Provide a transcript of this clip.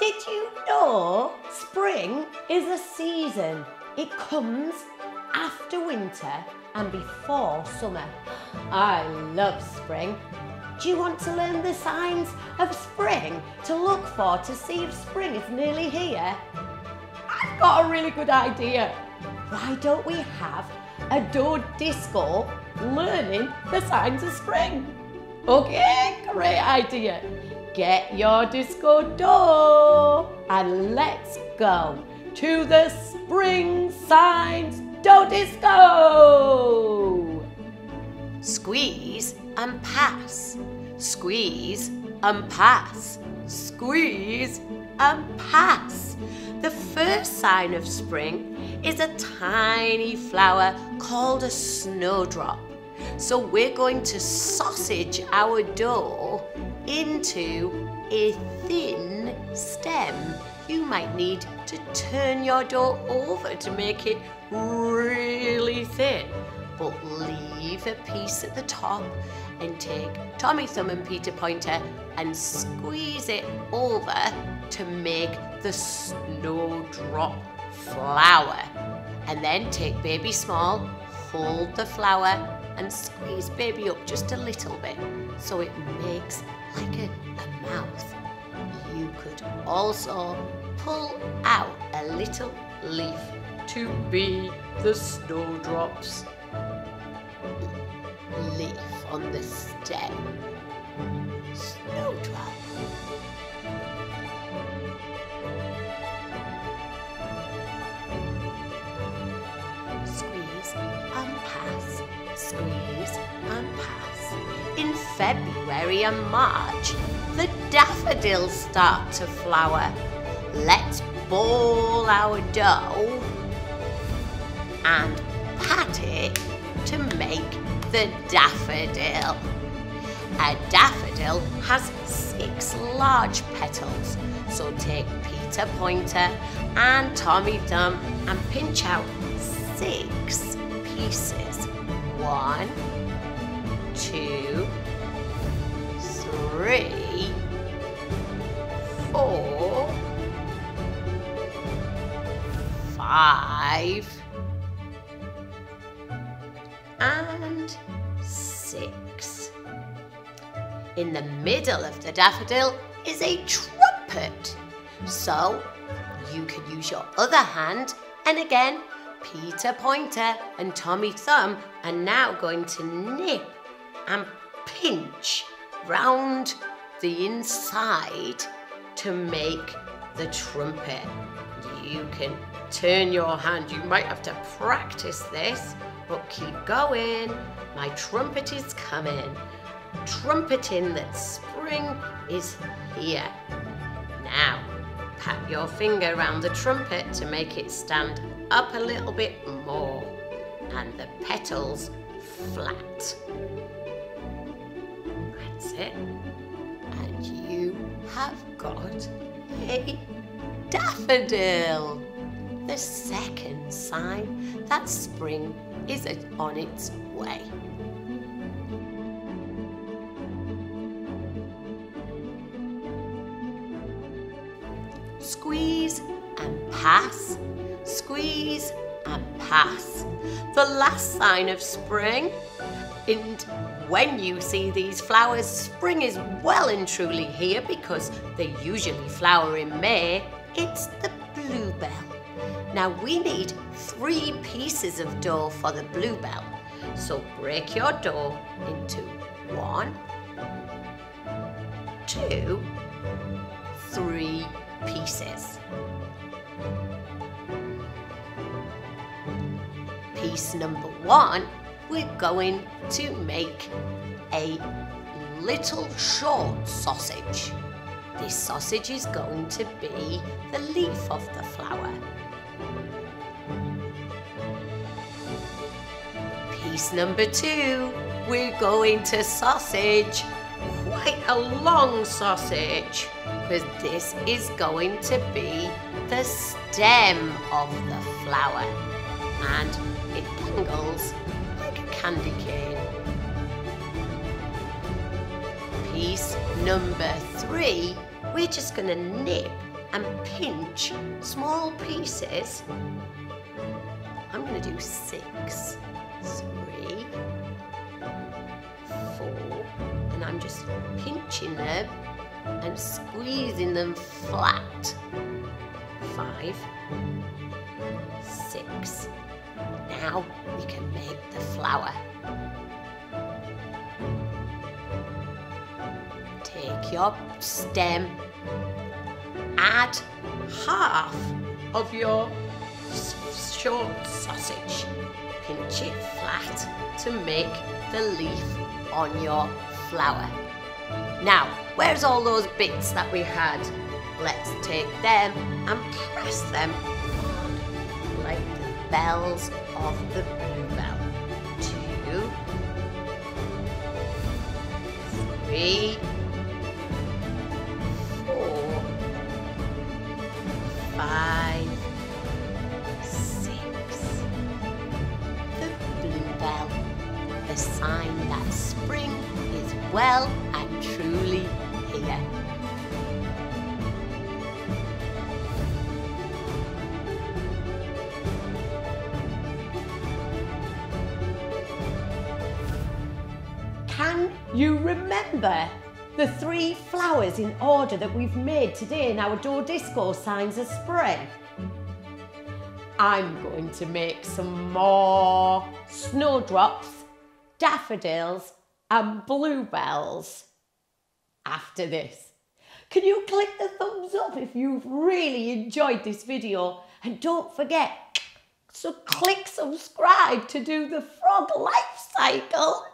Did you know spring is a season? It comes after winter and before summer. I love spring. Do you want to learn the signs of spring to look for to see if spring is nearly here? I've got a really good idea. Why don't we have a Dough Disco learning the signs of spring? Okay, great idea. Get your disco dough and let's go to the spring signs Dough Disco. Squeeze and pass, squeeze and pass, squeeze and pass. The first sign of spring is a tiny flower called a snowdrop. So we're going to sausage our dough into a thin stem. You might need to turn your dough over to make it really thin, but leave a piece at the top and take Tommy Thumb and Peter Pointer and squeeze it over to make the snowdrop flower. And then take Baby Small, hold the flower and squeeze Baby up just a little bit so it makes like a mouth. You could also pull out a little leaf to be the snowdrop's leaf on the stem. Snowdrop. Squeeze and pass, squeeze and pass. In February and March, the daffodils start to flower. Let's ball our dough and pat it to make the daffodil. A daffodil has 6 large petals, so take Peter Pointer and Tommy Thumb and pinch out 6 pieces. 1, 2, 3, 4, 5, and 6. In the middle of the daffodil is a trumpet. So you could use your other hand, and again, Peter Pointer and Tommy Thumb are now going to nip and pinch round the inside to make the trumpet. You can turn your hand. You might have to practice this, but keep going. My trumpet is coming. Trumpeting that spring is here. Now, pat your finger around the trumpet to make it stand up a little bit more, and the petals flat. That's it. And you have got a daffodil. The second sign that spring is on its way. Squeeze and pass, squeeze and pass. The last sign of spring, and when you see these flowers, spring is well and truly here because they usually flower in May. It's the bluebell. Now we need 3 pieces of dough for the bluebell. So break your dough into 1, 2, 3 pieces. Piece number 1, we're going to make a little short sausage. This sausage is going to be the leaf of the flower. Piece number 2, we're going to sausage quite a long sausage, because this is going to be the stem of the flower, and it dangles like a candy cane. Piece number 3, we're just going to nip and pinch small pieces. I'm going to do 6, 3, 4, and I'm just pinching them and squeezing them flat. 5, 6. Now we can make the flower. Take your stem, add half of your short sausage, pinch it flat to make the leaf on your flower. Now, where's all those bits that we had? Let's take them and press them on like the bells of the bluebell. 2, 3, 4, 5, 6. The bluebell, the sign that spring is well and truly here. Can you remember the 3 flowers in order that we've made today in our Dough Disco signs of spring? I'm going to make some more snowdrops, daffodils and bluebells after this. Can you click the thumbs up if you've really enjoyed this video? And don't forget, so click subscribe to do the frog life cycle.